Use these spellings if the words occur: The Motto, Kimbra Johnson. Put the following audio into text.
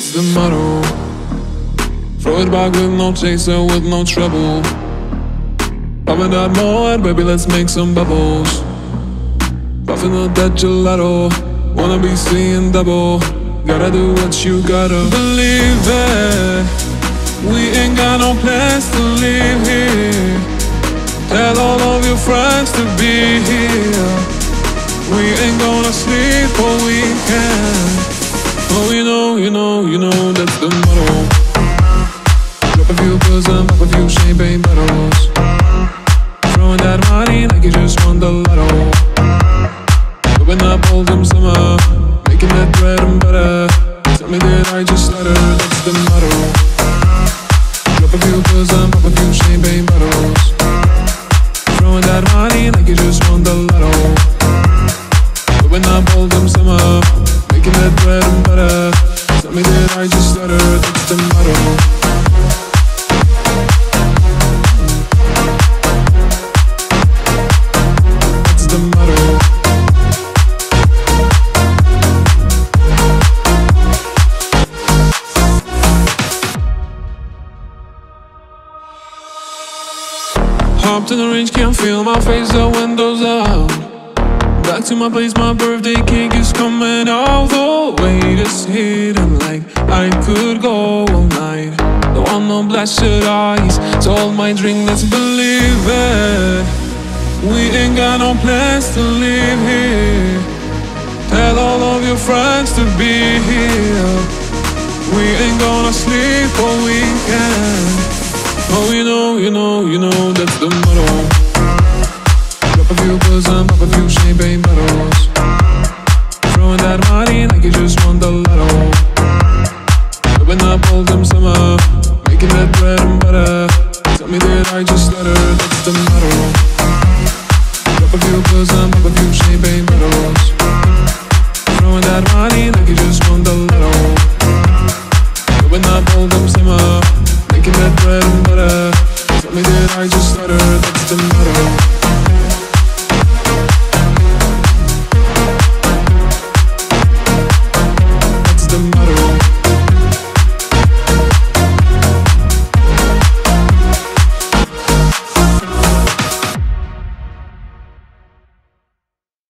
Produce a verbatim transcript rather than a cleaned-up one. That's the motto. Throw it back with no chaser, with no trouble. Popping that mod, baby, let's make some bubbles. Puffing up that gelato, wanna be seeing double. Gotta do what you gotta. Believe it, we ain't got no plans to leave here. Tell all of your friends to be here. We ain't gonna sleep all weekend. Oh, you know, you know, you know, that's the motto. Drop a few pills and pop a few champagne bottles. Throwing that money like you just won the lotto. Open up all them summer, making that bread and butter. Tell me that I just let her, that's the motto. Drop a few pills and pop a few champagne bottles. Throwing that money like you just won the lotto. Open up all them summer, making that bread and butter. Tell me that I just let her, that's the motto. Hopped in the range, can't feel my face, the windows out. Back to my place, my birthday cake is coming out. The weight is hidden like I could go all night. No one, no blasted eyes, told my drink, let's believe it. We ain't got no plans to leave here. Tell all of your friends to be here. We ain't gonna sleep all weekend. Oh, you know, you know, you know, that's the motto. Drop a few pills and pop a few champagne bottles. Throwing that money like you just won the lotto. Open up all them summer, making that bread and butter. Tell me that I just let her, that's the motto. Drop a few pills and pop a few champagne bottles. Throwing that money like you just won the lotto. Open up all them summer, making that bread and butter. Tell me that I just let her, that's the motto.